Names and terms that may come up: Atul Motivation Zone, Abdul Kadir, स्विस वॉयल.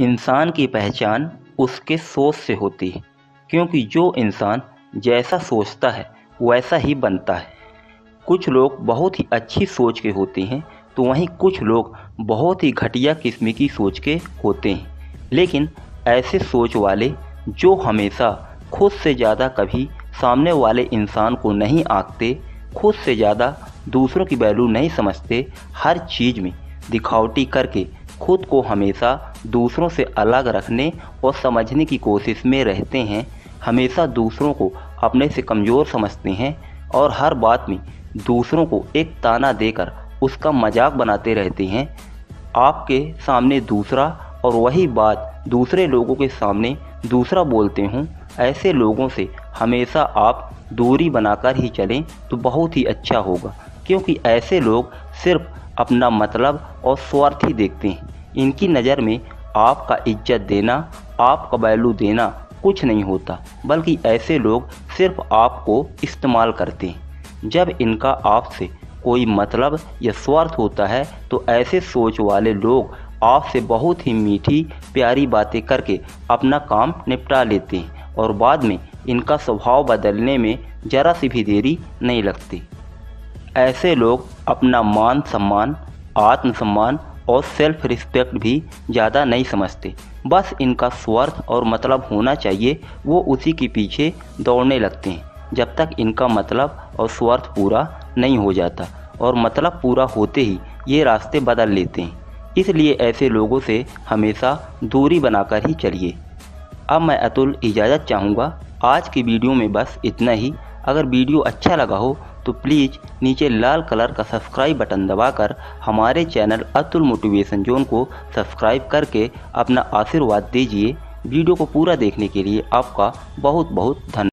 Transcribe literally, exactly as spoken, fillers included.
इंसान की पहचान उसके सोच से होती है, क्योंकि जो इंसान जैसा सोचता है वैसा ही बनता है। कुछ लोग बहुत ही अच्छी सोच के होते हैं तो वहीं कुछ लोग बहुत ही घटिया किस्म की सोच के होते हैं। लेकिन ऐसे सोच वाले जो हमेशा खुद से ज़्यादा कभी सामने वाले इंसान को नहीं आंकते, खुद से ज़्यादा दूसरों की वैल्यू नहीं समझते, हर चीज़ में दिखावटी करके खुद को हमेशा दूसरों से अलग रखने और समझने की कोशिश में रहते हैं, हमेशा दूसरों को अपने से कमज़ोर समझते हैं और हर बात में दूसरों को एक ताना देकर उसका मजाक बनाते रहते हैं। आपके सामने दूसरा और वही बात दूसरे लोगों के सामने दूसरा बोलते हों, ऐसे लोगों से हमेशा आप दूरी बनाकर ही चलें तो बहुत ही अच्छा होगा, क्योंकि ऐसे लोग सिर्फ अपना मतलब और स्वार्थ ही देखते हैं। इनकी नज़र में आपका इज्जत देना, आपका वैल्यू देना कुछ नहीं होता, बल्कि ऐसे लोग सिर्फ आपको इस्तेमाल करते हैं। जब इनका आपसे कोई मतलब या स्वार्थ होता है तो ऐसे सोच वाले लोग आपसे बहुत ही मीठी प्यारी बातें करके अपना काम निपटा लेते हैं और बाद में इनका स्वभाव बदलने में ज़रा सी भी देरी नहीं लगती। ऐसे लोग अपना मान सम्मान, आत्म सम्मान और सेल्फ रिस्पेक्ट भी ज़्यादा नहीं समझते, बस इनका स्वार्थ और मतलब होना चाहिए, वो उसी के पीछे दौड़ने लगते हैं जब तक इनका मतलब और स्वार्थ पूरा नहीं हो जाता, और मतलब पूरा होते ही ये रास्ते बदल लेते हैं। इसलिए ऐसे लोगों से हमेशा दूरी बनाकर ही चलिए। अब मैं अतुल इजाज़त चाहूँगा। आज की वीडियो में बस इतना ही। अगर वीडियो अच्छा लगा हो तो प्लीज़ नीचे लाल कलर का सब्सक्राइब बटन दबाकर हमारे चैनल अतुल मोटिवेशन जोन को सब्सक्राइब करके अपना आशीर्वाद दीजिए। वीडियो को पूरा देखने के लिए आपका बहुत बहुत धन्यवाद।